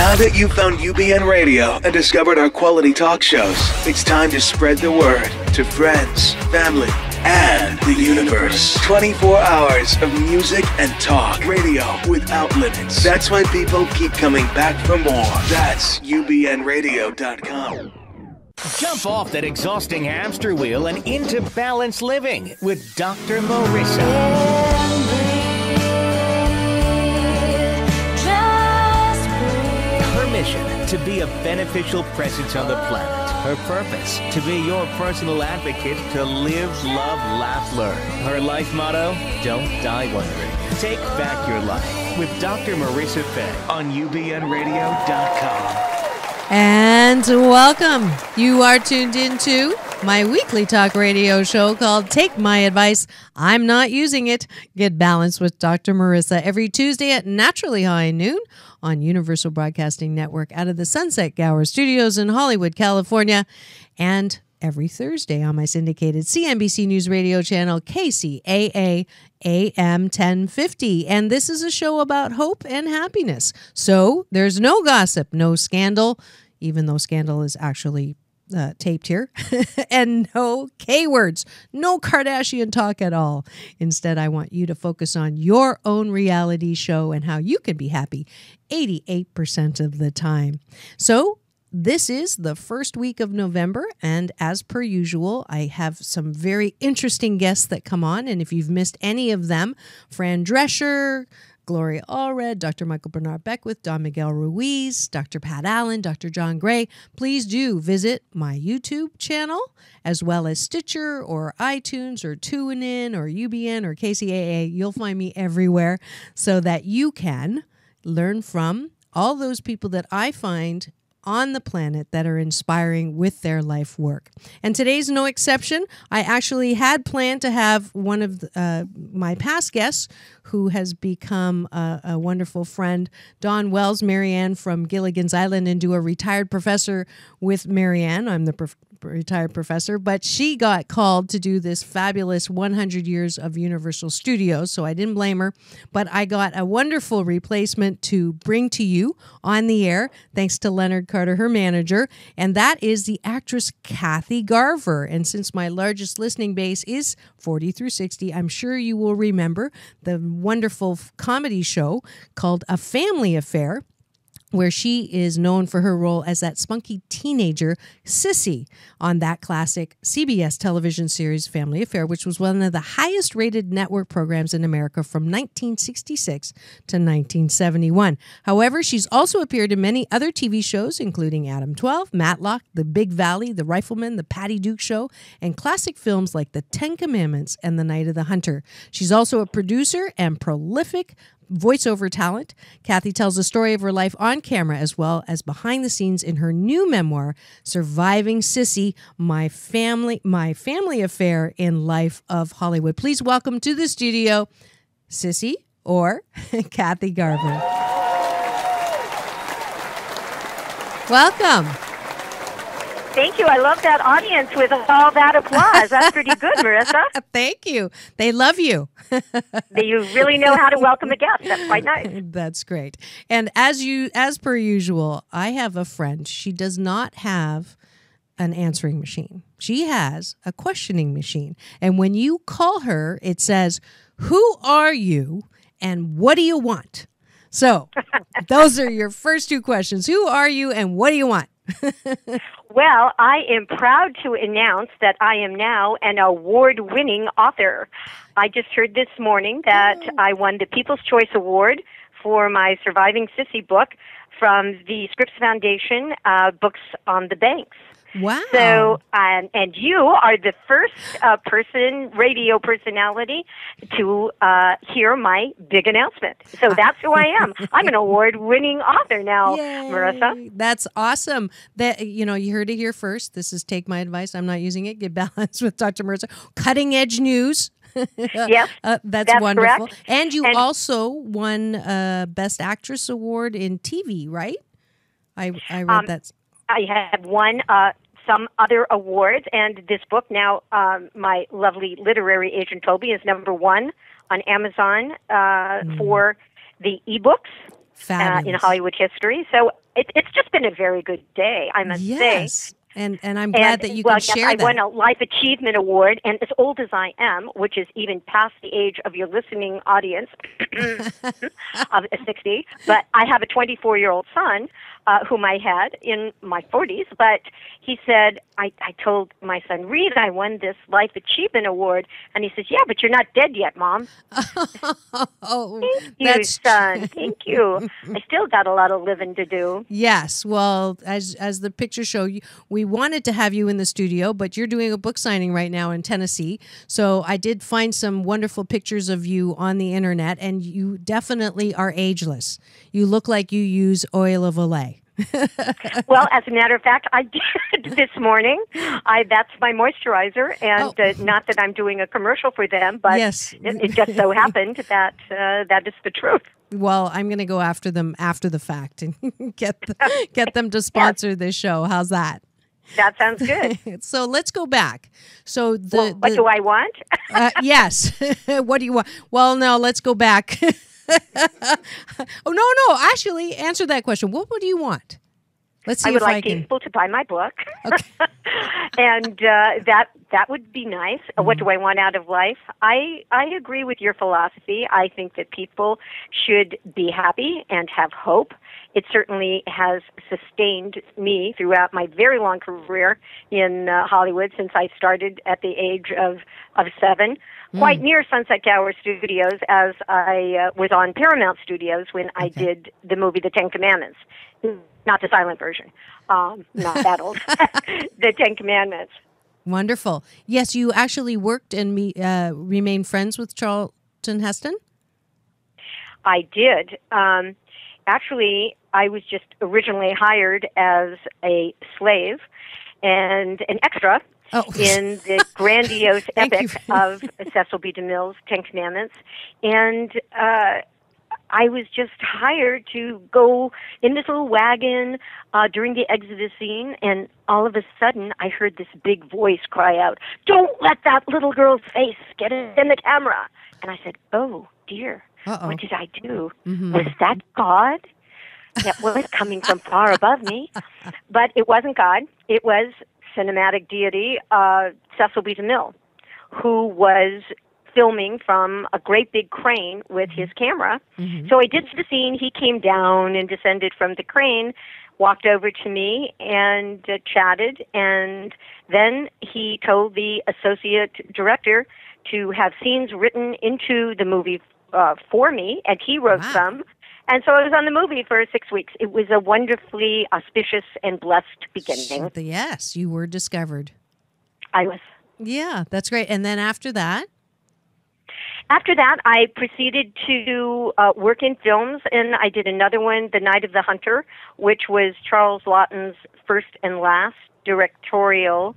Now that you've found UBN Radio and discovered our quality talk shows, it's time to spread the word to friends, family, and the universe. 24 hours of music and talk. Radio without limits. That's why people keep coming back for more. That's UBNradio.com. Jump off that exhausting hamster wheel and into balanced living with Dr. Marissa. To be a beneficial presence on the planet. Her purpose, to be your personal advocate, to live, love, laugh, learn. Her life motto, don't die wondering. Take back your life with Dr. Marissa Fay on UBNradio.com. And welcome. You are tuned into my weekly talk radio show called Take My Advice. I'm not using it. Get balanced with Dr. Marissa every Tuesday at naturally high noon on Universal Broadcasting Network out of the Sunset Gower Studios in Hollywood, California, and every Thursday on my syndicated CNBC News Radio channel, KCAA AM 1050. And this is a show about hope and happiness. So there's no gossip, no scandal, even though scandal is actually taped here, and no K-words, no Kardashian talk at all. Instead, I want you to focus on your own reality show and how you can be happy 88% of the time. So this is the first week of November, and as per usual, I have some very interesting guests that come on, and if you've missed any of them, Fran Drescher, Gloria Allred, Dr. Michael Bernard Beckwith, Don Miguel Ruiz, Dr. Pat Allen, Dr. John Gray. Please do visit my YouTube channel as well as Stitcher or iTunes or TuneIn or UBN or KCAA. You'll find me everywhere so that you can learn from all those people that I find on the planet that are inspiring with their life work. And today's no exception. I actually had planned to have one of my past guests who has become a wonderful friend, Dawn Wells, Marianne from Gilligan's Island, and do a retired professor with Marianne. I'm the retired professor, but she got called to do this fabulous 100 years of Universal Studios, so I didn't blame her, but I got a wonderful replacement to bring to you on the air, thanks to Leonard Carter, her manager, and that is the actress Kathy Garver. And since my largest listening base is 40 through 60, I'm sure you will remember the wonderful comedy show called A Family Affair, where she is known for her role as that spunky teenager, Sissy, on that classic CBS television series, Family Affair, which was one of the highest-rated network programs in America from 1966 to 1971. However, she's also appeared in many other TV shows, including Adam 12, Matlock, The Big Valley, The Rifleman, The Patty Duke Show, and classic films like The Ten Commandments and The Night of the Hunter. She's also a producer and prolific voiceover talent. Kathy tells the story of her life on camera as well as behind the scenes in her new memoir, Surviving Cissy: My Family Affair in Life of Hollywood. Please welcome to the studio, Cissy or Kathy Garver. Welcome. Thank you. I love that audience with all that applause. That's pretty good, Marissa. Thank you. They love you. You really know how to welcome a guest. That's quite nice. That's great. And as per usual, I have a friend. She does not have an answering machine. She has a questioning machine. And when you call her, it says, "Who are you and what do you want?" So those are your first two questions. Who are you and what do you want? Well, I am proud to announce that I am now an award-winning author. I just heard this morning that I won the People's Choice Award for my Surviving Cissy book from the Scripps Foundation, Books on the Banks. Wow. So, and you are the first radio personality to hear my big announcement. So that's who I am. I'm an award-winning author now, yay, Marissa. That's awesome. That, you know, you heard it here first. This is Take My Advice. I'm not using it. Get balanced with Dr. Marissa. Cutting-edge news. Yes, that's wonderful. Correct. And you also won Best Actress Award in TV, right? I read that. I have won some other awards, and this book now, my lovely literary agent Toby, is #1 on Amazon for the ebooks in Hollywood history. So It's just been a very good day, I must say. And I'm glad that you can share that. I won a Life Achievement Award, and as old as I am, which is even past the age of your listening audience of 60, but I have a 24-year-old son whom I had in my 40s, but he said, I told my son, Reed, I won this Life Achievement Award, and he says, yeah, but you're not dead yet, Mom. Oh, thank you, son. Thank you. I still got a lot of living to do. Yes, well, as the pictures show, we wanted to have you in the studio, but you're doing a book signing right now in Tennessee. So I did find some wonderful pictures of you on the internet, and you definitely are ageless. You look like you use oil of Olay. Well, as a matter of fact, I did this morning. That's my moisturizer, and not that I'm doing a commercial for them, but yes. it just so happened that that is the truth. Well, I'm going to go after them after the fact and get them to sponsor this show. How's that? That sounds good. So let's go back. So what do I want? Yes. What do you want? Well, no, let's go back. Oh, no. Actually, answer that question. What would you want? Let's see. I would like people to buy my book. Okay. And that would be nice. Mm-hmm. What do I want out of life? I agree with your philosophy. I think that people should be happy and have hope. It certainly has sustained me throughout my very long career in Hollywood since I started at the age of 7. Quite near Sunset Gower Studios, as I was on Paramount Studios when I did the movie The Ten Commandments. Not the silent version. Not that old. The Ten Commandments. Wonderful. Yes, you actually worked and remained friends with Charlton Heston? I did. Actually, I was just originally hired as a slave and an extra in the grandiose epic of Cecil B. DeMille's Ten Commandments. And I was just hired to go in this little wagon during the Exodus scene, and all of a sudden I heard this big voice cry out, "Don't let that little girl's face get in the camera." And I said, "Oh, dear, what did I do? Was that God?" That was coming from far above me. But it wasn't God. It was cinematic deity Cecil B. DeMille, who was filming from a great big crane with his camera. So I did the scene. He came down and descended from the crane, walked over to me and chatted, and then he told the associate director to have scenes written into the movie for me, and he wrote some. And so I was on the movie for 6 weeks. It was a wonderfully auspicious and blessed beginning. Yes, you were discovered. I was. Yeah, that's great. And then after that? After that, I proceeded to work in films, and I did another one, The Night of the Hunter, which was Charles Laughton's first and last directorial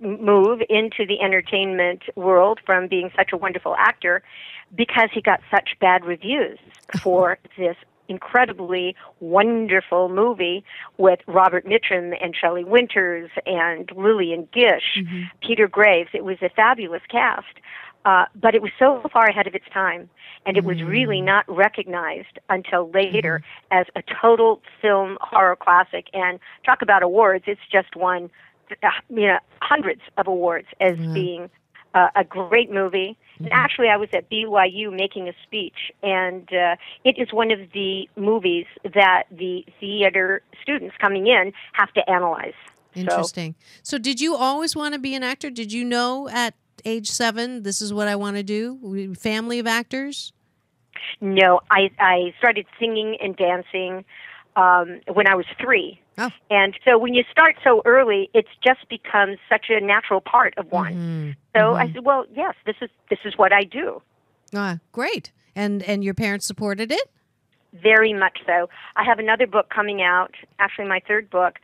move into the entertainment world from being such a wonderful actor, because he got such bad reviews for this incredibly wonderful movie with Robert Mitchum and Shelley Winters and Lillian Gish, Peter Graves. It was a fabulous cast. But it was so far ahead of its time, and it was really not recognized until later as a total film horror classic. And talk about awards, it's just won hundreds of awards as being a great movie. And actually, I was at BYU making a speech, and it is one of the movies that the theater students coming in have to analyze. Interesting. So did you always want to be an actor? Did you know at age 7, this is what I want to do? Family of actors? No, I started singing and dancing when I was 3. And so when you start so early, it just becomes such a natural part of one. I said, well, yes, this is what I do. Great. And your parents supported it? Very much so. I have another book coming out, actually my third book,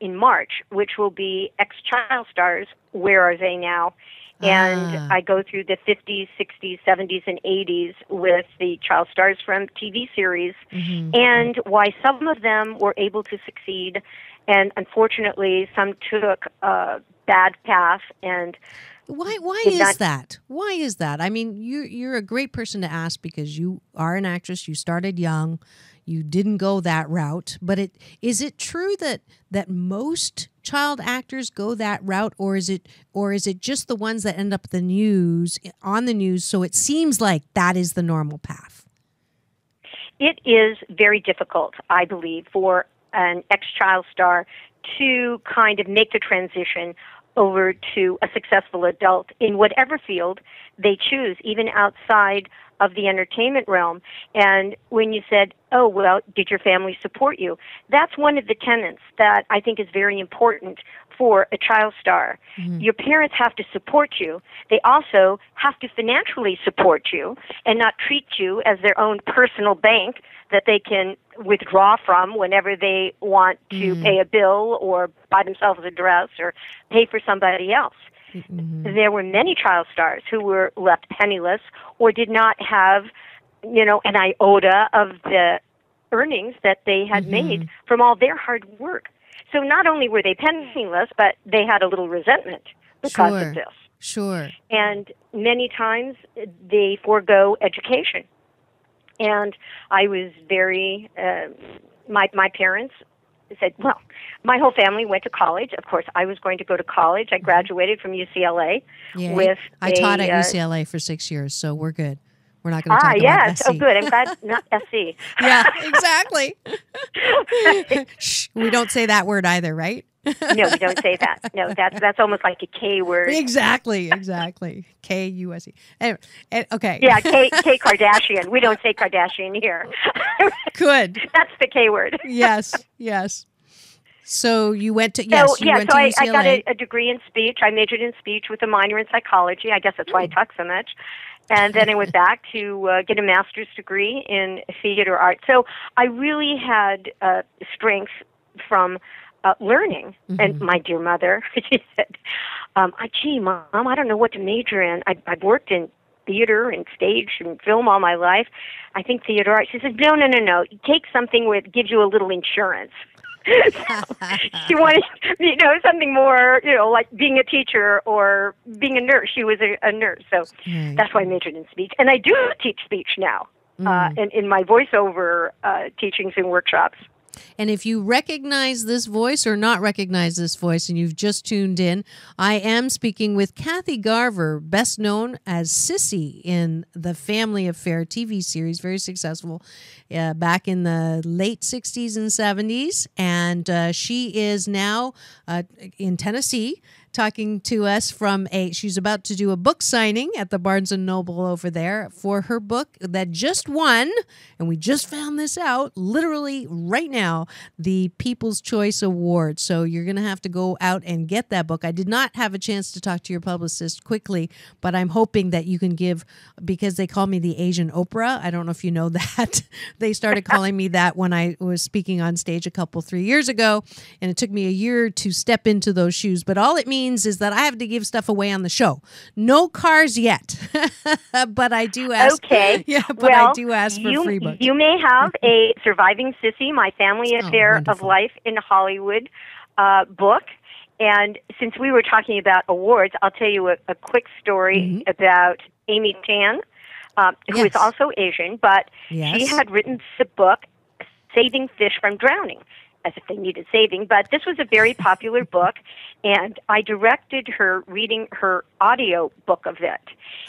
in March, which will be Ex-Child Stars, Where Are They Now? And I go through the 50s, 60s, 70s, and 80s with the child stars from TV series and why some of them were able to succeed. And unfortunately, some took a bad path and Why is that? Why is that? I mean, you're a great person to ask because you are an actress. You started young. You didn't go that route. But is it true that most child actors go that route, or is it just the ones that end up on the news? So it seems like that is the normal path. It is very difficult, I believe, for an ex-child star to kind of make the transition over to a successful adult in whatever field they choose, even outside of the entertainment realm. And when you said, oh, well, did your family support you? That's one of the tenets that I think is very important for a child star. Mm-hmm. Your parents have to support you. They also have to financially support you and not treat you as their own personal bank that they can withdraw from whenever they want to pay a bill or buy themselves a dress or pay for somebody else. Mm-hmm. There were many child stars who were left penniless or did not have, an iota of the earnings that they had made from all their hard work. So not only were they penniless, but they had a little resentment because of this. Sure. And many times they forego education. And I was very, my parents said, well, my whole family went to college. Of course, I was going to go to college. I graduated from UCLA. Yay. I taught at UCLA for 6 years, so we're good. We're not going to talk about SC. Oh, good. I'm glad not SC. Yeah, exactly. Shh, we don't say that word either, right? No, we don't say that. No, that's almost like a K word. Exactly. K-U-S-E. Anyway, okay. Yeah, K Kardashian. We don't say Kardashian here. Good. That's the K word. Yes. So you went to UCLA. I got a degree in speech. I majored in speech with a minor in psychology. I guess that's why I talk so much. And then I went back to get a master's degree in theater art. So I really had strength from learning. Mm-hmm. And my dear mother, she said, gee, Mom, I don't know what to major in. I've worked in theater and stage and film all my life. I think theater art. She said, no. Take something where it gives you a little insurance. She wanted, something more, like being a teacher or being a nurse. She was a nurse. So that's why I majored in speech. And I do teach speech now and in my voiceover teachings and workshops. And if you recognize this voice or not recognize this voice and you've just tuned in, I am speaking with Kathy Garver, best known as Sissy in the Family Affair TV series, very successful back in the late 60s and 70s. And she is now in Tennessee talking to us from she's about to do a book signing at the Barnes & Noble over there for her book that just won, and we just found this out literally right now, the People's Choice Award. So you're going to have to go out and get that book. I did not have a chance to talk to your publicist quickly, but I'm hoping that you can give, because they call me the Asian Oprah. I don't know if you know that. They started calling me that when I was speaking on stage 3 years ago, and it took me a year to step into those shoes. But all it means is that I have to give stuff away on the show. No cars yet, but I do ask. Okay. Yeah, but I do ask for free books. You may have a Surviving Cissy: My Family Affair of Life in Hollywood book. And since we were talking about awards, I'll tell you a quick story about Amy Tan, who is also Asian, but she had written the book Saving Fish from Drowning, as if they needed saving. But this was a very popular book, and I directed her reading her audio book of it.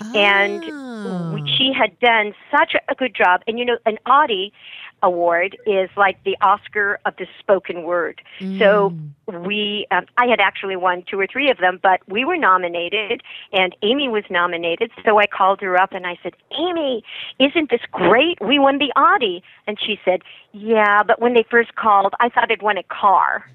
Oh. And she had done such a good job. And, an Audie Award is like the Oscar of the spoken word. Mm. So I had actually won 2 or 3 of them, but we were nominated, and Amy was nominated. So I called her up, and I said, Amy, isn't this great? We won the Audie. And she said, yeah, but when they first called, I thought I'd won a car.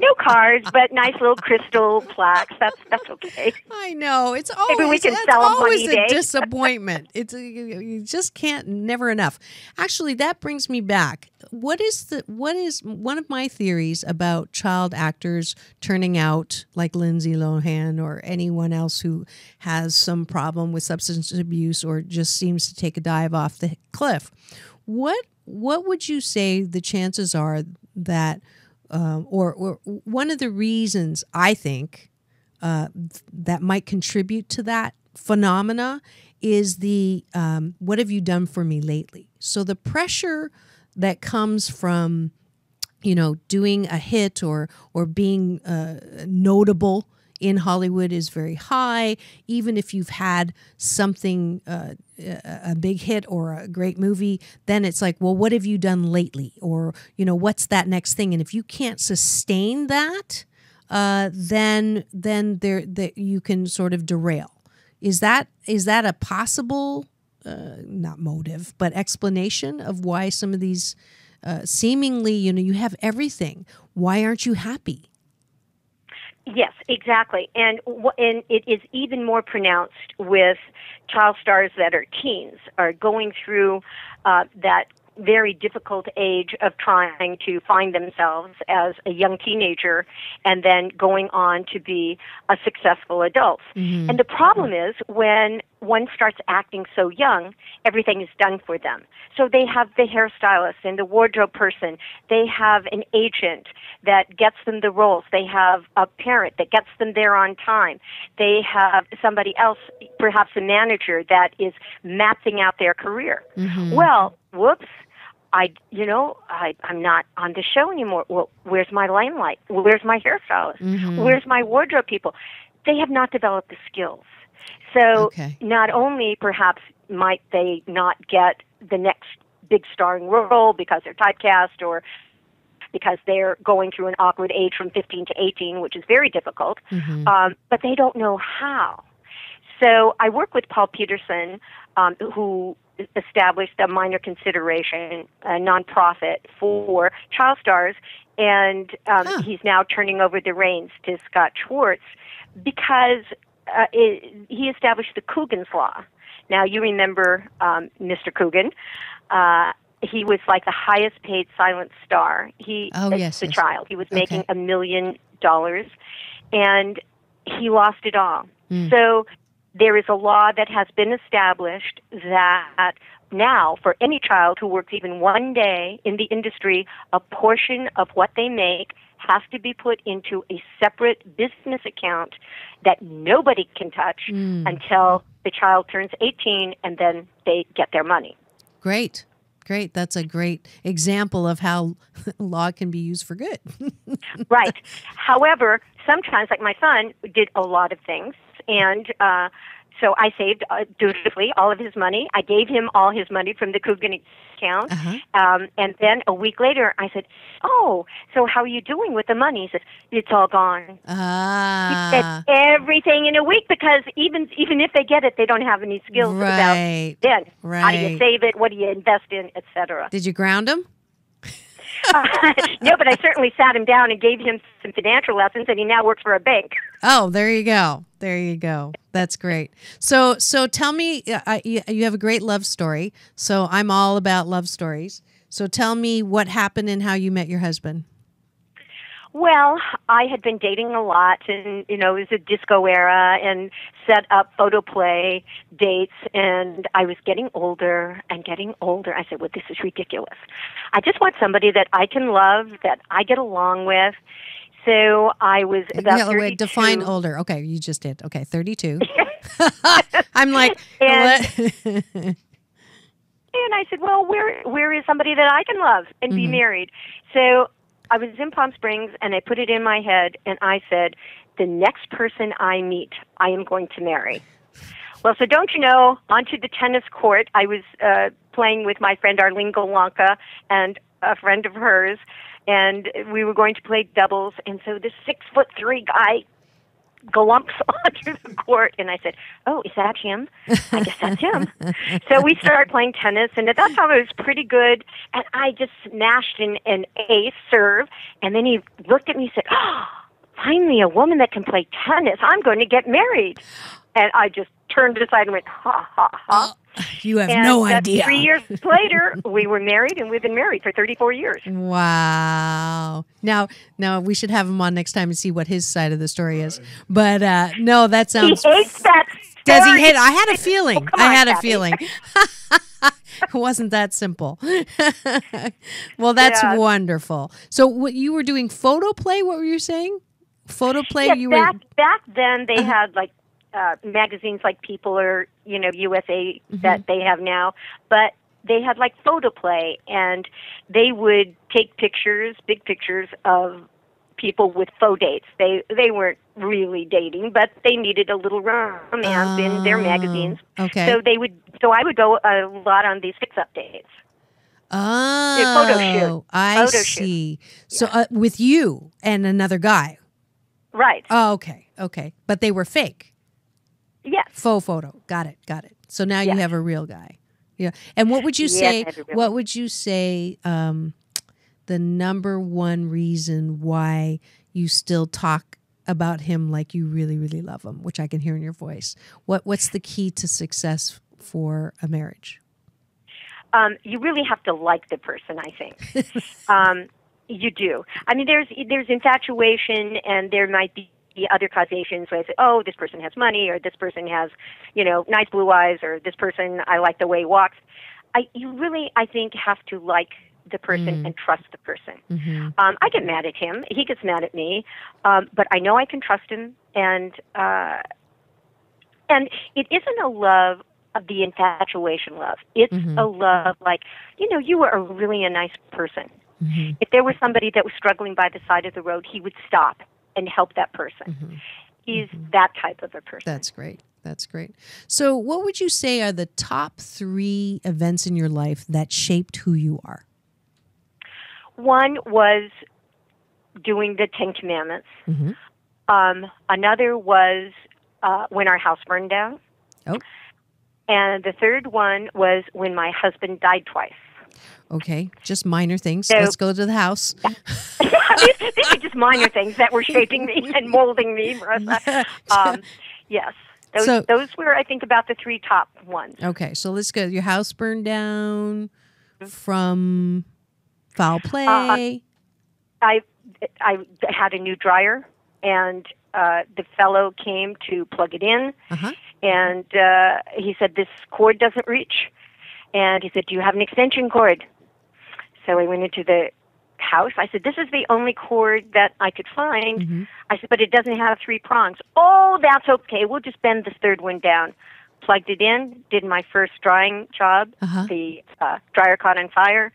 No cars, but nice little crystal plaques. That's okay. I know. It's always, maybe we can sell them always a disappointment. You just can't, never enough. Actually, that brings me back. What is one of my theories about child actors turning out like Lindsay Lohan or anyone else who has some problem with substance abuse or just seems to take a dive off the cliff? What would you say the chances are that or one of the reasons I think that might contribute to that phenomena is the what have you done for me lately? So the pressure that comes from, you know, doing a hit or being notable in Hollywood is very high, even if you've had something, a big hit or a great movie. Then it's like, well, what have you done lately? Or, you know, what's that next thing? And if you can't sustain that, then you can sort of derail. Is that a possible, not motive, but explanation of why some of these seemingly, you know, you have everything, why aren't you happy? Yes, exactly. And it is even more pronounced with child stars that are teens, are going through that very difficult age of trying to find themselves as a young teenager and then going on to be a successful adult. Mm-hmm. And the problem is when one starts acting so young, everything is done for them. So they have the hairstylist and the wardrobe person. They have an agent that gets them the roles. They have a parent that gets them there on time. They have somebody else, perhaps a manager, that is mapping out their career. Mm-hmm. Well, whoops, I'm not on the show anymore. Well, where's my limelight? Where's my hairstylist? Mm-hmm. Where's my wardrobe people? They have not developed the skills. So Not only perhaps might they not get the next big starring role because they're typecast or because they're going through an awkward age from 15 to 18, which is very difficult, mm-hmm. But they don't know how. So I work with Paul Peterson, who established a minor consideration, a nonprofit for child stars, and he's now turning over the reins to Scott Schwartz because he established the Coogan's Law. Now, you remember Mr. Coogan. He was like the highest paid silent star. Child. He was making $1 million, and he lost it all. Mm. So there is a law that has been established that now for any child who works even one day in the industry, a portion of what they make has to be put into a separate business account that nobody can touch until the child turns 18, and then they get their money. Great. That's a great example of how law can be used for good. Right. However, sometimes, like my son, did a lot of things, and so I saved dutifully all of his money. I gave him all his money from the Coogan account. Uh-huh. And then a week later, I said, oh, so how are you doing with the money? He said, it's all gone. Ah. He said, everything in a week, because even if they get it, they don't have any skills about then. Right. How do you save it? What do you invest in, et cetera. Did you ground him? No, but I certainly sat him down and gave him some financial lessons, and he now works for a bank. Oh, there you go. That's great. So tell me, you have a great love story. So I'm all about love stories. So tell me what happened and how you met your husband. Well, I had been dating a lot, and, you know, it was a disco era, and set up photo play dates, and I was getting older. I said, well, this is ridiculous. I just want somebody that I can love, that I get along with. So I was about 32. Wait, define older. Okay, you just did. Okay, 32. I'm like, what? And I said, well, where is somebody that I can love and be married? So I was in Palm Springs, and I put it in my head, and I said, the next person I meet, I am going to marry. Well, so don't you know, onto the tennis court, I was playing with my friend Arlene Golanka and a friend of hers, and we were going to play doubles, and so this 6'3" guy glumps onto the court, and I said, oh, is that him? I guess that's him. So we started playing tennis, and at that time I was pretty good, and I just smashed in an ace serve, and then he looked at me and said, oh, finally a woman that can play tennis. I'm going to get married. And I just turned aside and went, ha, ha, ha. You have no idea. 3 years later, we were married, and we've been married for 34 years. Wow. Now we should have him on next time and see what his side of the story is. But no, that sounds... He hates that story. Does he hate it? I had a feeling. It wasn't that simple. Well, that's wonderful. So what you were doing, photo play, what were you saying? Photo play, yeah, back then they had like magazines like People or, you know, USA that they have now, but they had like photo play, and they would take pictures, big pictures of people with faux dates. They weren't really dating, but they needed a little romance in their magazines. Okay. So I would go a lot on these fix-up dates. Photo shoot. So with you and another guy. Right. Oh, okay. Okay. But they were fake. Yes. Faux photo. Got it. Got it. So now you have a real guy. Yeah. And what would you say? What would you say? The number one reason why you still talk about him like you really, really love him, which I can hear in your voice. What's the key to success for a marriage? You really have to like the person, I think. You do. I mean, there's infatuation, and there might be other causations where I say, oh, this person has money, or this person has, you know, nice blue eyes, or this person, I like the way he walks. I think, have to like the person and trust the person. I get mad at him. He gets mad at me. But I know I can trust him. And it isn't a love of the infatuation love. It's a love like, you know, you are really a nice person. If there was somebody that was struggling by the side of the road, he would stop and help that person. He's that type of a person. That's great. That's great. So what would you say are the top three events in your life that shaped who you are? One was doing the Ten Commandments. Another was when our house burned down. Oh. And the third one was when my husband died twice. Okay, just minor things. So, let's go to the house. These are just minor things that were shaping me and molding me, Marissa. Yes. Those were, I think, about the three top ones. Okay, so let's go. Your house burned down from foul play. I had a new dryer, and the fellow came to plug it in, and he said, this cord doesn't reach. And he said, do you have an extension cord? So I went into the house. I said, this is the only cord that I could find. I said, but it doesn't have three prongs. Oh, that's okay. We'll just bend this third one down. Plugged it in, did my first drying job. The dryer caught on fire.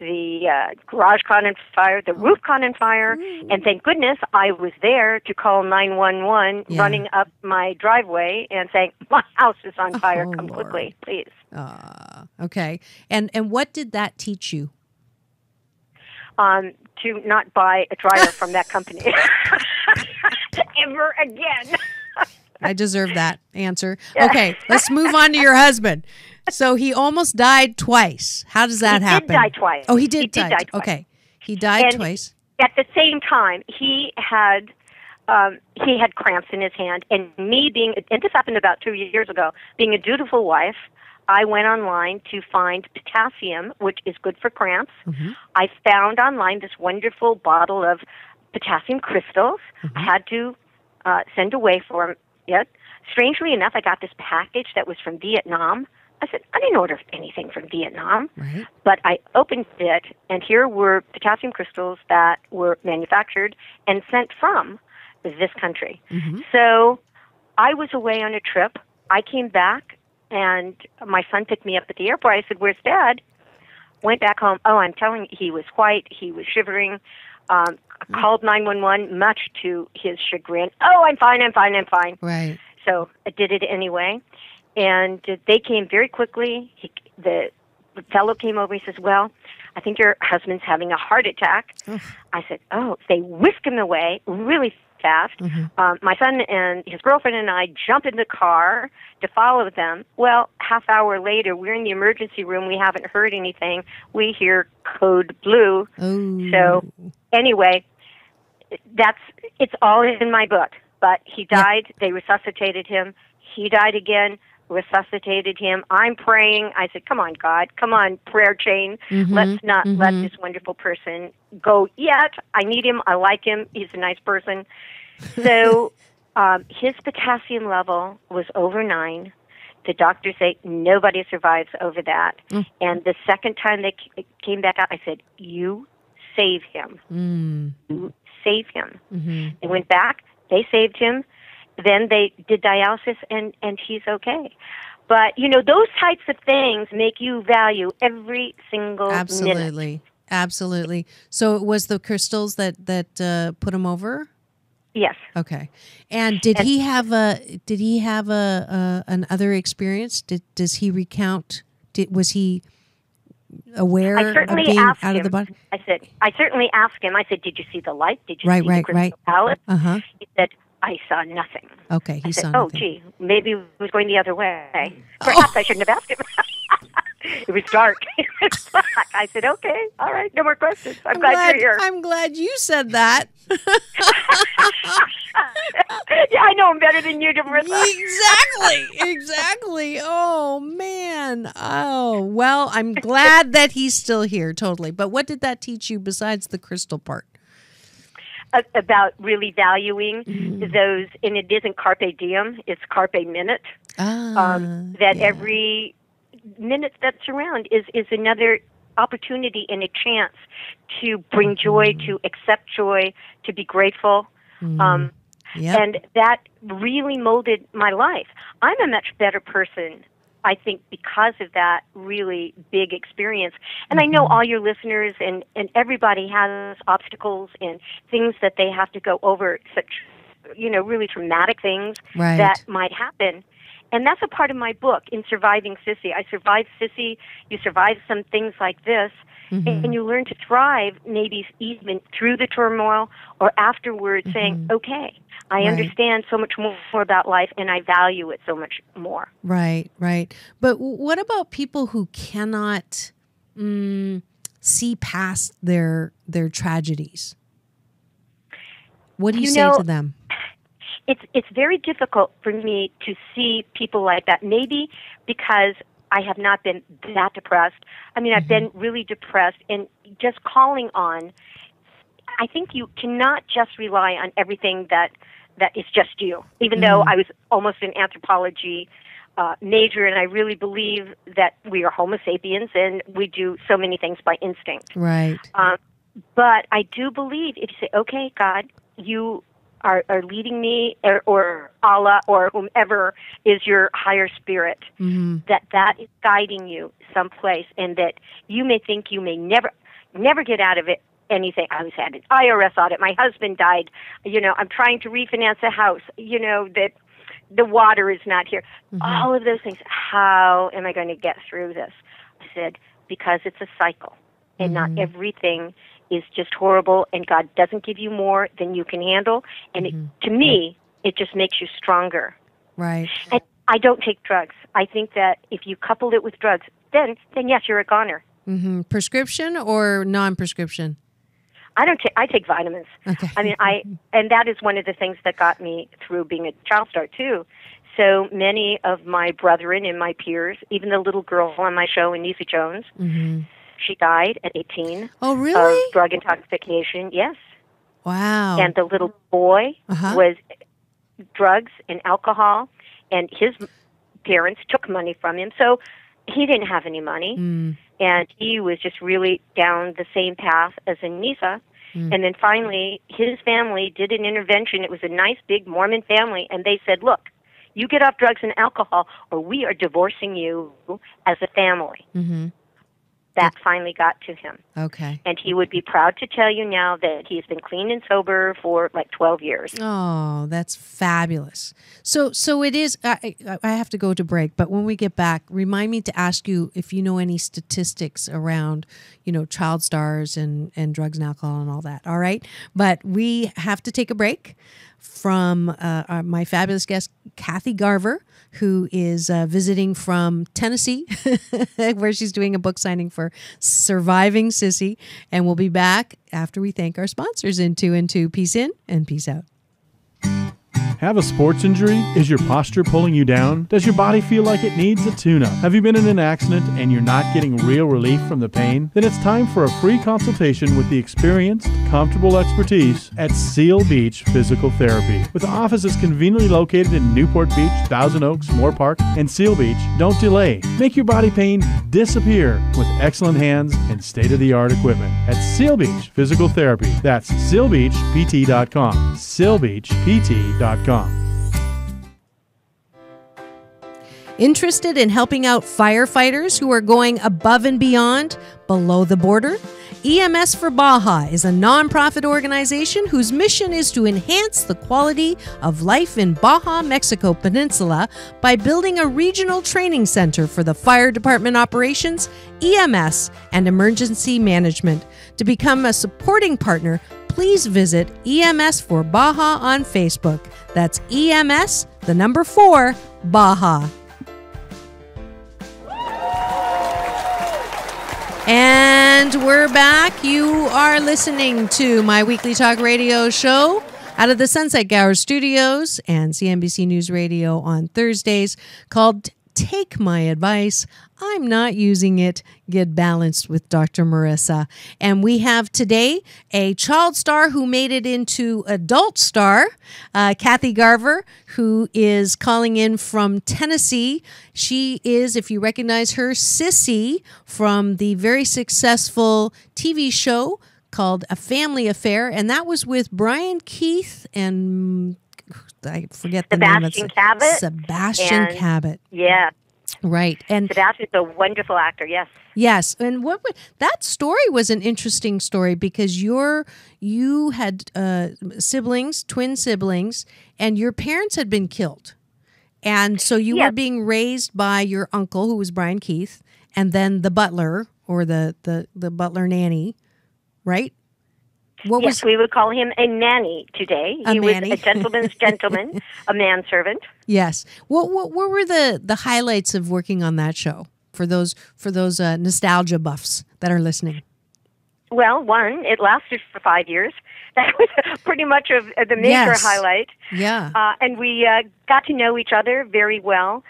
The garage caught on fire. The roof caught on fire. And thank goodness I was there to call 911 running up my driveway and saying, my house is on fire. Come quickly, please. Okay. And what did that teach you? To not buy a dryer from that company ever again. I deserve that answer. Okay, let's move on to your husband. So he almost died twice. How does that happen? He did die twice. Oh, he did die twice. Okay, he died twice. At the same time, he had cramps in his hand, and me being, and this happened about 2 years ago, being a dutiful wife, I went online to find potassium, which is good for cramps. I found online this wonderful bottle of potassium crystals. I had to send away for it. Strangely enough, I got this package that was from Vietnam. I said, I didn't order anything from Vietnam, but I opened it, and here were potassium crystals that were manufactured and sent from this country. So I was away on a trip. I came back, and my son picked me up at the airport. I said, where's Dad? Went back home. Oh, I'm telling you, he was white. He was shivering. Called 911, much to his chagrin. Oh, I'm fine, I'm fine, I'm fine. Right. So I did it anyway. And they came very quickly. The fellow came over. He says, well, I think your husband's having a heart attack. I said, oh. They whisk him away really fast. My son and his girlfriend and I jump in the car to follow them. Well, half hour later, we're in the emergency room. We haven't heard anything. We hear code blue. So anyway, it's all in my book. But he died. They resuscitated him. He died again, resuscitated him. I'm praying. I said, come on, God. Come on, prayer chain. Let's not let this wonderful person go yet. I need him. I like him. He's a nice person. So his potassium level was over 9. The doctors say nobody survives over that. Mm. And the second time they came back out, I said, you save him. Mm. You save him. Mm-hmm. They went back. They saved him. Then they did dialysis, and he's okay. But, you know, those types of things make you value every single minute. Absolutely. Absolutely. So it was the crystals that put him over? Yes. Okay. And did he have an other experience? Does he recount? Was he aware of being out of the body? I certainly asked him. I said, did you see the light? Did you see the crystal palace? Uh-huh. He said, I saw nothing. Okay, I said, oh, gee, maybe it was going the other way. Perhaps I shouldn't have asked him. It was dark. I said, okay, all right, no more questions. I'm glad you're here. I'm glad you said that. Yeah, I know him better than you, Marissa. Exactly. Oh, man. Oh, well, I'm glad that he's still here, totally. But what did that teach you besides the crystal part? About really valuing those, and it isn't carpe diem, it's carpe minute. Every minute that's around is another opportunity and a chance to bring joy, to accept joy, to be grateful. And that really molded my life. I'm a much better person, I think, because of that really big experience. And I know all your listeners and everybody has obstacles and things that they have to go over, such, you know, really traumatic things that might happen. And that's a part of my book, in Surviving Cissy. I survived Cissy. You survive some things like this, and you learn to thrive, maybe even through the turmoil or afterwards, saying, okay, I understand so much more about life, and I value it so much more. Right, right. But what about people who cannot see past their tragedies? What do you, say to them? It's very difficult for me to see people like that, maybe because I have not been that depressed. I mean, I've been really depressed, and just calling on, I think you cannot just rely on everything that is just you, even though I was almost an anthropology major, and I really believe that we are Homo sapiens, and we do so many things by instinct. Right. But I do believe if you say, okay, God, you are leading me, or Allah, or whomever is your higher spirit, that is guiding you someplace, and that you may think you may never get out of it anything. I was at an IRS audit. My husband died. You know, I'm trying to refinance a house. You know, that the water is not here. All of those things. How am I going to get through this? I said, because it's a cycle, and not everything is just horrible, and God doesn't give you more than you can handle. And it, to me, it just makes you stronger. Right. And I don't take drugs. I think that if you couple it with drugs, then yes, you're a goner. Prescription or non-prescription? I take vitamins. Okay. I mean, and that is one of the things that got me through being a child star too. So many of my brethren and my peers, even the little girl on my show, Anissa Jones, she died at 18. Oh, really? Of drug intoxication, yes. Wow. And the little boy was drugs and alcohol, and his parents took money from him, so he didn't have any money. And he was just really down the same path as Anissa. And then finally, his family did an intervention. It was a nice, big Mormon family, and they said, look, you get off drugs and alcohol, or we are divorcing you as a family. That finally got to him. Okay. And he would be proud to tell you now that he's been clean and sober for like 12 years. Oh, that's fabulous. So it is, I have to go to break, but when we get back, remind me to ask you if you know any statistics around, you know, child stars and drugs and alcohol and all that, all right? But we have to take a break from my fabulous guest, Kathy Garver, who is visiting from Tennessee, where she's doing a book signing for Surviving Cissy. And we'll be back after we thank our sponsors. Peace in and peace out. Have a sports injury? Is your posture pulling you down? Does your body feel like it needs a tune-up? Have you been in an accident and you're not getting real relief from the pain? Then it's time for a free consultation with the experienced, comfortable expertise at Seal Beach Physical Therapy. With offices conveniently located in Newport Beach, Thousand Oaks, Moore Park, and Seal Beach, don't delay. Make your body pain disappear with excellent hands and state-of-the-art equipment at Seal Beach Physical Therapy. That's SealBeachPT.com. SealBeachPT.com. Interested in helping out firefighters who are going above and beyond, below the border? EMS for Baja is a nonprofit organization whose mission is to enhance the quality of life in Baja, Mexico Peninsula by building a regional training center for the fire department operations, EMS, and emergency management. To become a supporting partner, please visit EMS for Baja on Facebook. That's EMS, 4, Baja. And we're back. You are listening to my weekly talk radio show out of the Sunset Gower Studios and CNBC News Radio on Thursdays, called Take My Advice, I'm Not Using It, Get Balanced with Dr. Marissa. And we have today a child star who made it into adult star, Kathy Garver, who is calling in from Tennessee. She is, if you recognize her, Sissy from the very successful TV show called A Family Affair. And that was with Brian Keith and... I forget the name. Sebastian Cabot. Yeah. Right. And Sebastian's a wonderful actor, yes. Yes. And what that story was an interesting story, because you had siblings, twin siblings, and your parents had been killed. And so you were being raised by your uncle, who was Brian Keith, and then the butler, or the butler nanny, right? What yes, we would call him a nanny today. He was a gentleman's gentleman, a manservant. Yes. What were the highlights of working on that show for those nostalgia buffs that are listening? Well, one, it lasted for 5 years. That was pretty much of the major highlight. Yeah. And we got to know each other very well.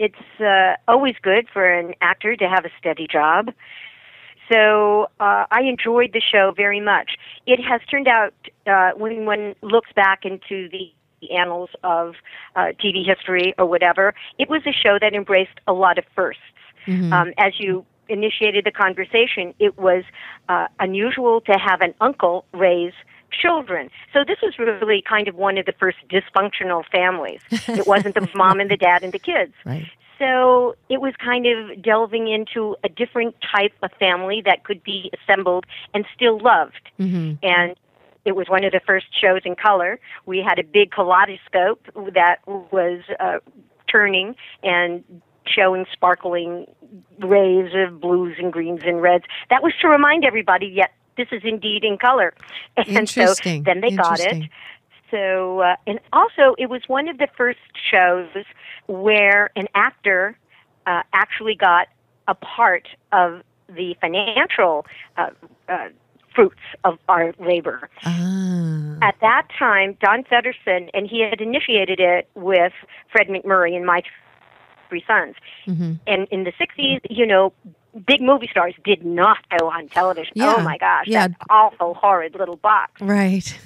It's always good for an actor to have a steady job. So I enjoyed the show very much. It has turned out, when one looks back into the annals of TV history or whatever, it was a show that embraced a lot of firsts. Mm-hmm. As you initiated the conversation, it was unusual to have an uncle raise children. So this was really kind of one of the first dysfunctional families. It wasn't the mom and the dad and the kids. Right. So it was kind of delving into a different type of family that could be assembled and still loved. Mm-hmm. And it was one of the first shows in color. We had a big kaleidoscope that was turning and showing sparkling rays of blues and greens and reds. That was to remind everybody, yet this is indeed in color. And so then they got it. So, and also, it was one of the first shows where an actor actually got a part of the financial fruits of our labor. Ah. At that time, Don Feddersen, and he had initiated it with Fred McMurray and My Three Sons. Mm-hmm. And in the 60s, you know, big movie stars did not go on television. Yeah, oh, my gosh, that awful, horrid little box. Right.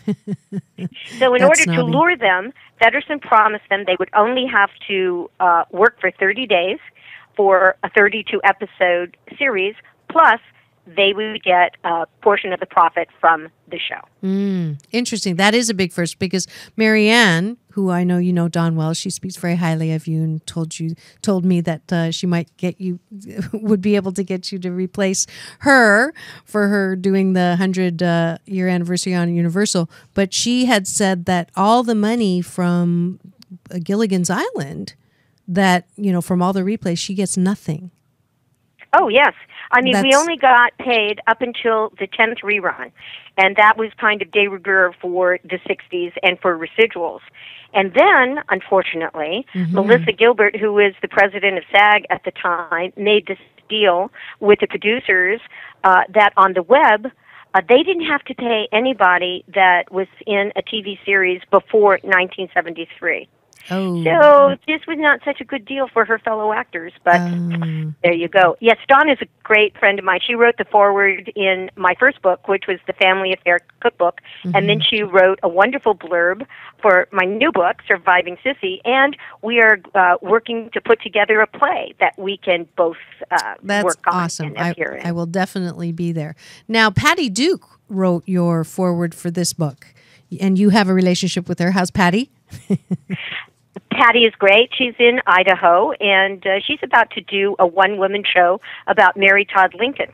So in order to lure them, Feddersen promised them they would only have to work for 30 days for a 32-episode series, plus they would get a portion of the profit from the show. Mm, interesting. That is a big first, because Marianne, who I know you know, Dawn Wells, she speaks very highly of you and told me that she might get you, would be able to get you to replace her for her doing the 100-year anniversary on Universal. But she had said that all the money from Gilligan's Island, that, you know, from all the replays, she gets nothing. Oh, yes. I mean, we only got paid up until the 10th rerun, and that was kind of de rigueur for the 60s and for residuals. And then, unfortunately, Melissa Gilbert, who was the president of SAG at the time, made this deal with the producers that on the web They didn't have to pay anybody that was in a TV series before 1973. Oh. So this was not such a good deal for her fellow actors, but there you go. Yes, Dawn is a great friend of mine. She wrote the foreword in my first book, which was the Family Affair Cookbook, and then she wrote a wonderful blurb for my new book, Surviving Cissy, and we are working to put together a play that we can both work on. That's awesome. I will definitely be there. Now, Patty Duke wrote your foreword for this book, and you have a relationship with her. How's Patty? Patty is great. She's in Idaho, and she's about to do a one-woman show about Mary Todd Lincoln.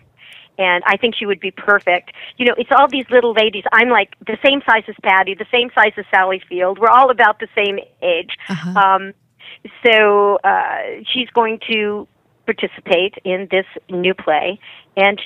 And I think she would be perfect. You know, it's all these little ladies. I'm like the same size as Patty, the same size as Sally Field. We're all about the same age. So she's going to participate in this new play, and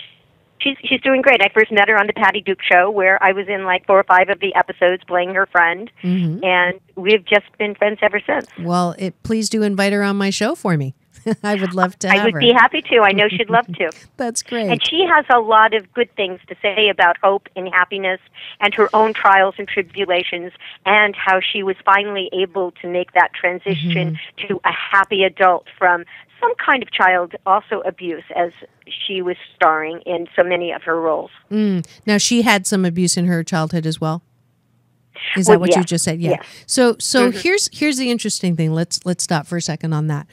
she's doing great. I first met her on The Patty Duke Show, where I was in like 4 or 5 of the episodes playing her friend, and we've just been friends ever since. Well, please do invite her on my show for me. I would love to have her. I would be happy to. I know she'd love to. That's great. And she has a lot of good things to say about hope and happiness and her own trials and tribulations and how she was finally able to make that transition to a happy adult from some kind of child also abuse, as she was starring in so many of her roles. Now, she had some abuse in her childhood as well? Is that what you just said? Yeah. So here's the interesting thing. Let's stop for a second on that.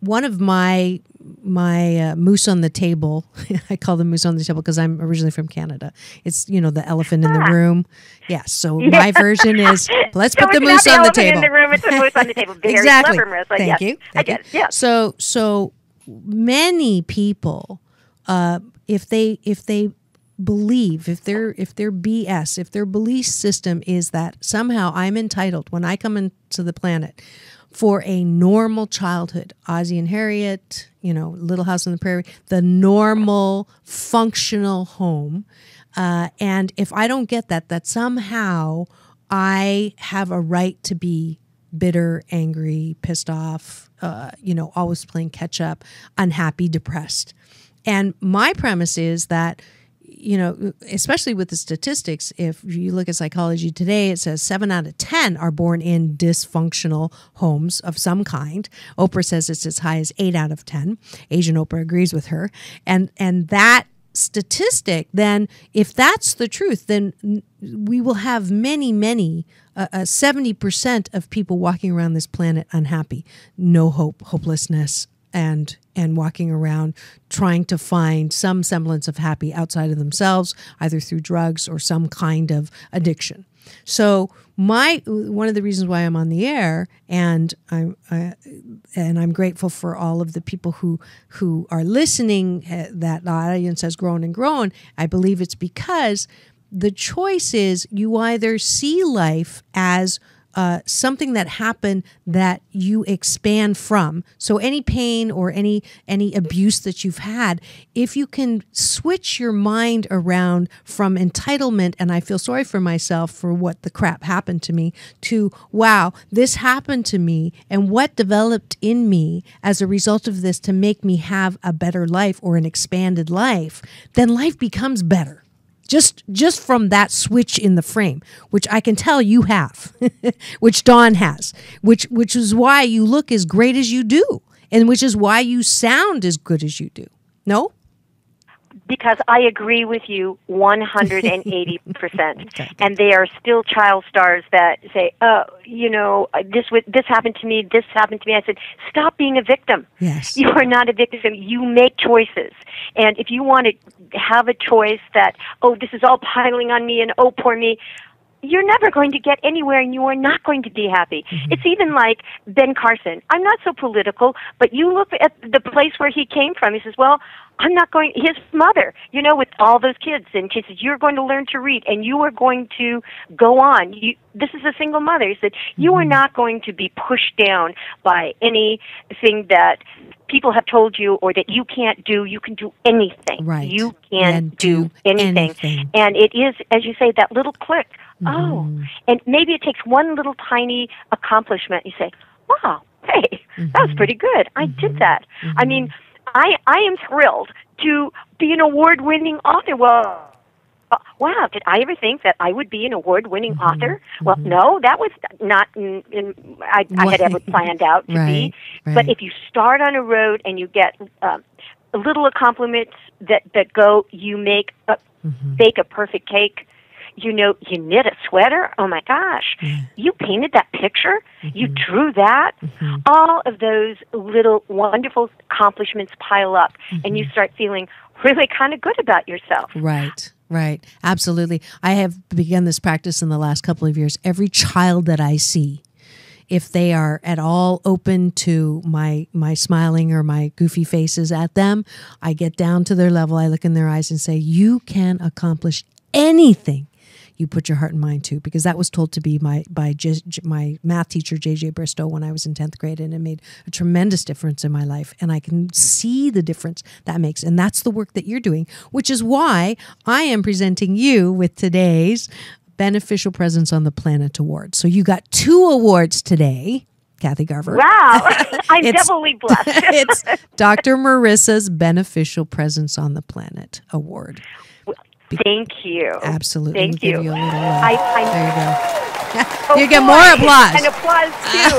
One of my moose on the table, I call them moose on the table because I'm originally from Canada. It's, you know, the elephant in the room. Yeah. So my version is let's put the moose on the table. It's the moose on the table. Exactly. Clever, Marissa. Thank you. Thank you. So many people, if they believe, if their BS, if their belief system is that somehow I'm entitled when I come into the planet for a normal childhood, Ozzie and Harriet, you know, Little House on the Prairie, the normal functional home, and if I don't get that somehow I have a right to be bitter, angry, pissed off, you know, always playing catch up, unhappy, depressed. And my premise is that, you know, especially with the statistics, if you look at psychology today, it says 7 out of 10 are born in dysfunctional homes of some kind. Oprah says it's as high as 8 out of 10. Asian Oprah agrees with her. And that statistic, then, if that's the truth, then we will have many 70% of people walking around this planet unhappy, no hope, hopelessness, and walking around trying to find some semblance of happy outside of themselves, either through drugs or some kind of addiction. So one of the reasons why I'm on the air, and I'm grateful for all of the people who are listening, that the audience has grown and grown, I believe it's because the choice is you either see life as something that happened that you expand from. So any pain or any abuse that you've had, if you can switch your mind around from entitlement and I feel sorry for myself for what the crap happened to me, to wow, this happened to me and what developed in me as a result of this to make me have a better life or an expanded life, then life becomes better. Just from that switch in the frame, which I can tell you have, which Dawn has, which is why you look as great as you do, and which is why you sound as good as you do. No? Because I agree with you 180%. And they are still child stars that say, oh, you know, this happened to me, this happened to me. I said, stop being a victim. Yes. You are not a victim. You make choices. And if you want to have a choice that, oh, this is all piling on me and oh, poor me, you're never going to get anywhere and you are not going to be happy. It's even like Ben Carson. I'm not so political, but you look at the place where he came from. He says, well, I'm not going, his mother, you know, with all those kids, and she says, you're going to learn to read and you are going to go on. This is a single mother. He said, you are not going to be pushed down by anything that people have told you or that you can't do. You can do anything. Right. You can do anything. And it is, as you say, that little click. Oh, and maybe it takes one little tiny accomplishment. You say, wow, hey, that was pretty good. I did that. I mean, I am thrilled to be an award-winning author. Well, wow, did I ever think that I would be an award-winning author? Well, no, that was not I had ever planned out to be. Right. But if you start on a road and you get little accomplishments that go, you make bake a perfect cake. You know, you knit a sweater. Oh my gosh! Yeah. You painted that picture. You drew that. All of those little wonderful accomplishments pile up, and you start feeling really kind of good about yourself. Right. Right. Absolutely. I have begun this practice in the last couple of years. Every child that I see, if they are at all open to my smiling or my goofy faces at them, I get down to their level. I look in their eyes and say, "You can accomplish anything you put your heart and mind to," because that was told to be my math teacher, J.J. Bristow, when I was in 10th grade, and it made a tremendous difference in my life. And I can see the difference that makes. And that's the work that you're doing, which is why I am presenting you with today's Beneficial Presence on the Planet Award. So you got 2 awards today, Kathy Garver. Wow, I'm doubly blessed. It's Dr. Marissa's Beneficial Presence on the Planet Award. Thank you. Absolutely. Thank you. You there you go. You get more applause. And applause, too.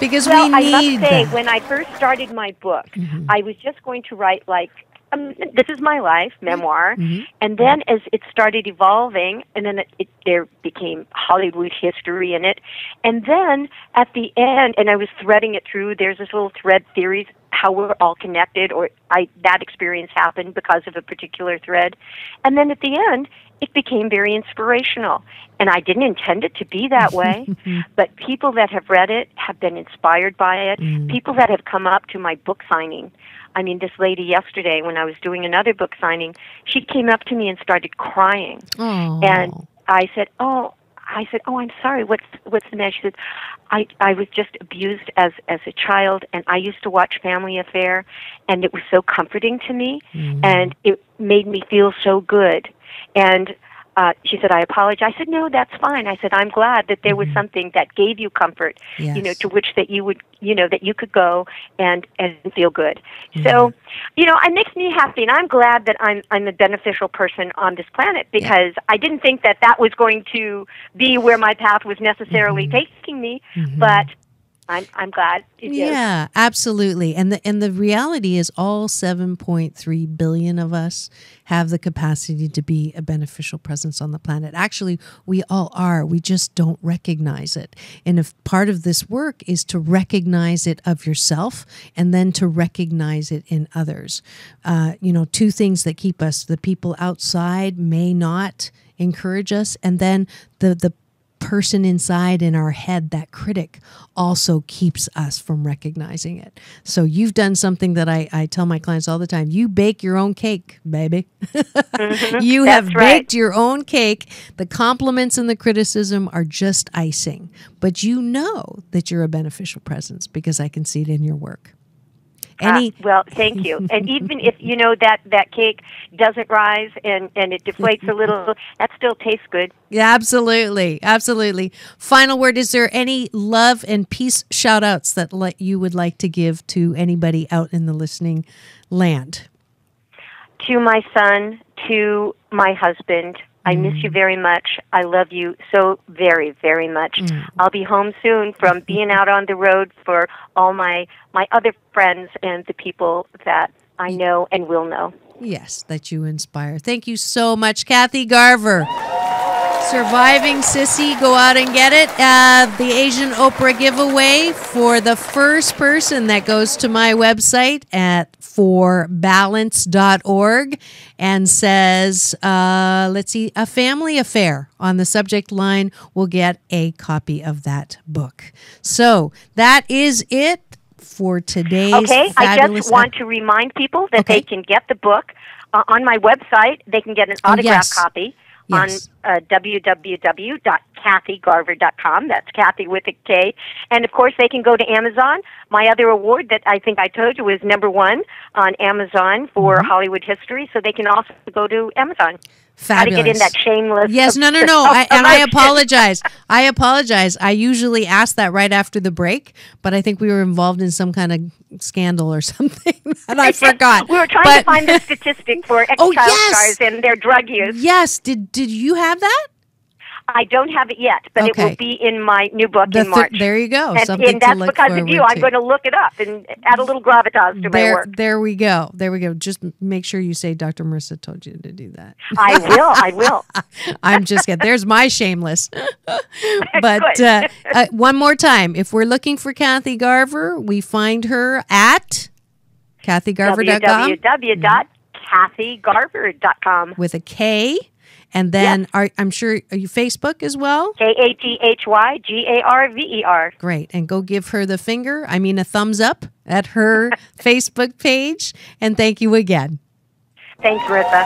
Because well, we need I must say, when I first started my book, I was just going to write, like, This Is My Life memoir. And then as it started evolving, and then there became Hollywood history in it. And then at the end, and I was threading it through, there's this little thread theories, how we're all connected, or that experience happened because of a particular thread. And then at the end, it became very inspirational. And I didn't intend it to be that way, but people that have read it have been inspired by it. People that have come up to my book signing. I mean, this lady yesterday, when I was doing another book signing, she came up to me and started crying. Aww. And I said, I'm sorry, what's the matter? She said, I was just abused as a child, and I used to watch Family Affair, and it was so comforting to me, and it made me feel so good. And she said, I apologize. I said, no, that's fine. I said, I'm glad that there was something that gave you comfort, you know, to which that you would, you know, that you could go and feel good. So, you know, it makes me happy, and I'm glad that I'm a beneficial person on this planet, because I didn't think that was going to be where my path was necessarily taking me, but I'm glad it is. Yeah, absolutely. And the reality is all 7.3 billion of us have the capacity to be a beneficial presence on the planet. Actually, we all are. We just don't recognize it. And if part of this work is to recognize it of yourself and then to recognize it in others. You know, 2 things that keep us. The people outside may not encourage us, and then the person inside in our head, that critic, also keeps us from recognizing it. So you've done something that I tell my clients all the time. You bake your own cake, baby. You have baked your own cake. The compliments and the criticism are just icing. But you know that you're a beneficial presence, because I can see it in your work. Well, thank you. And even if, you know, that cake doesn't rise and it deflates a little, that still tastes good. Yeah, absolutely. Absolutely. Final word, is there any love and peace shout-outs that you would like to give to anybody out in the listening land? To my son, to my husband, I miss you very much. I love you so very, very much. I'll be home soon from being out on the road for all my other friends and the people that I know and will know. Yes, that you inspire. Thank you so much, Kathy Garver. Surviving Cissy, go out and get it. The Asian Oprah giveaway for the first person that goes to my website at forbalance.org and says, let's see, A Family Affair on the subject line, will get a copy of that book. So that is it for today's fabulous. I just want to remind people that they can get the book on my website. They can get an autographed copy. Yes. On www.kathygarver.com. That's Kathy with a K. And, of course, they can go to Amazon. My other award that I think I told you was number 1 on Amazon for Hollywood history, so they can also go to Amazon. Fabulous. How to get in that shameless... Yes, no. I apologize. I usually ask that right after the break, but I think we were involved in some kind of scandal or something, and I forgot. We were trying to find the statistic for ex-child stars and their drug use. Yes. Did you have that? I don't have it yet, but it will be in my new book in March. There you go. And that's because of you. I'm going to look it up and add a little gravitas to my work. There we go. There we go. Just make sure you say Dr. Marissa told you to do that. I will. I will. I'm just kidding. There's my shameless. But one more time, if we're looking for Kathy Garver, we find her at kathygarver.com. www.kathygarver.com. With a K. And then I'm sure, are you Facebook as well? KATHYGARVER. Great. And go give her the finger, a thumbs up at her Facebook page. And thank you again. Thanks, Marissa.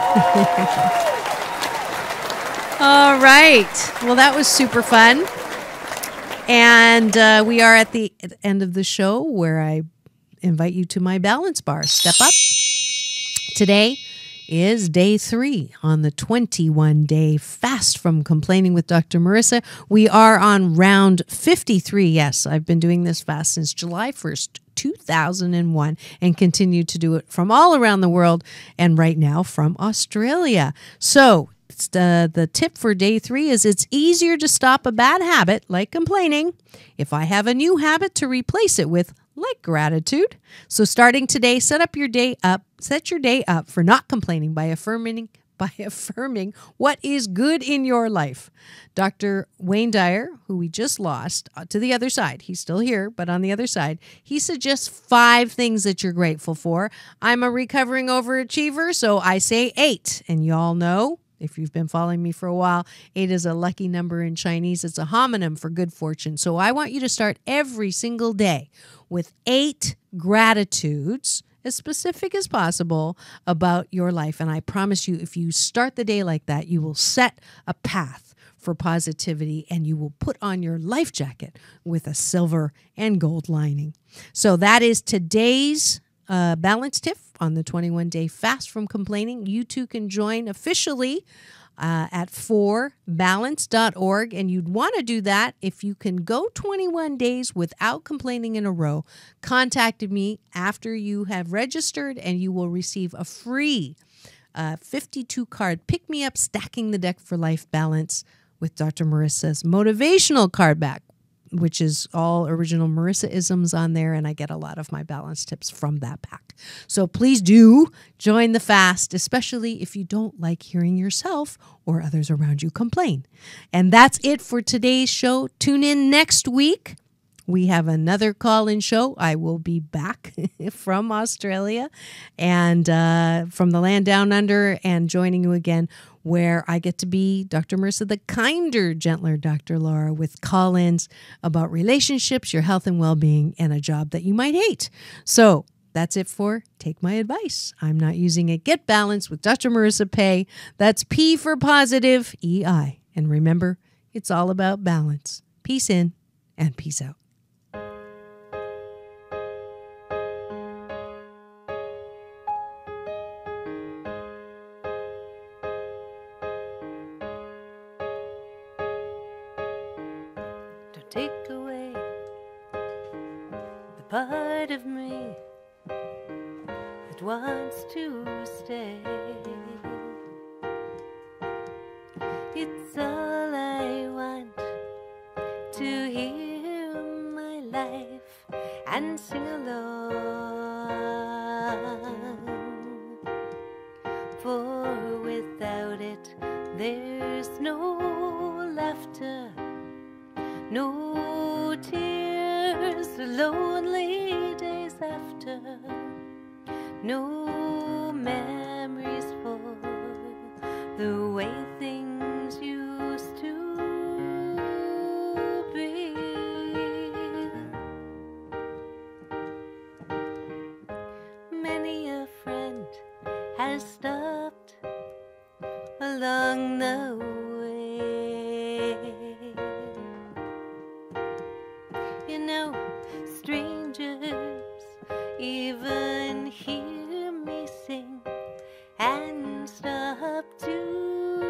All right. Well, that was super fun. And we are at the end of the show where I invite you to my balance bar. Step up. Today is day 3 on the 21-day fast from complaining with Dr. Marissa. We are on round 53. Yes, I've been doing this fast since July 1st, 2001, and continue to do it from all around the world and right now from Australia. So the tip for day 3 is it's easier to stop a bad habit like complaining if I have a new habit to replace it with, like gratitude. So starting today, set your day up for not complaining by affirming what is good in your life. Dr. Wayne Dyer, who we just lost to the other side, he's still here, but on the other side, he suggests 5 things that you're grateful for. I'm a recovering overachiever, so I say 8. And y'all know, if you've been following me for a while, 8 is a lucky number in Chinese. It's a homonym for good fortune. So I want you to start every single day with 8 gratitudes, as specific as possible, about your life. And I promise you, if you start the day like that, you will set a path for positivity and you will put on your life jacket with a silver and gold lining. So that is today's balance tip on the 21-day fast from complaining. You too can join officially at 4balance.org, and you'd want to do that if you can go 21 days without complaining in a row. Contact me after you have registered, and you will receive a free 52-card pick-me-up Stacking the Deck for Life balance with Dr. Marissa's motivational card back, which is all original Marissa-isms on there, and I get a lot of my balance tips from that pack. So please do join the fast, especially if you don't like hearing yourself or others around you complain. And that's it for today's show. Tune in next week. We have another call-in show. I will be back from Australia and from the land down under and joining you again, where I get to be Dr. Marissa, the kinder, gentler Dr. Laura, with call-ins about relationships, your health and well-being, and a job that you might hate. So that's it for Take My Advice. I'm Not Using It. Get Balanced with Dr. Marissa Pay. That's P for positive, EI. And remember, it's all about balance. Peace in and peace out. Part of me that wants to stay, it's all I want to hear my life and sing along, for without it there's no laughter, no tears, lonely days after, no memories for the way things used to be. Many a friend has stopped along the way. You know, strangers even hear me sing and stop to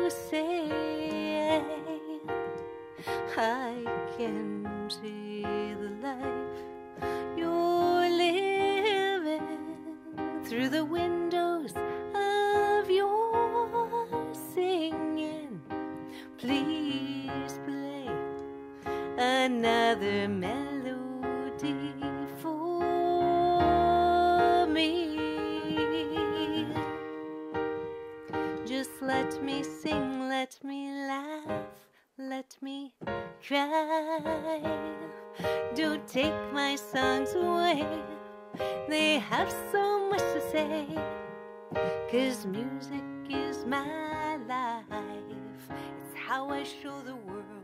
empty for me. Just let me sing, let me laugh, let me cry. Don't take my songs away, they have so much to say. 'Cause music is my life, it's how I show the world.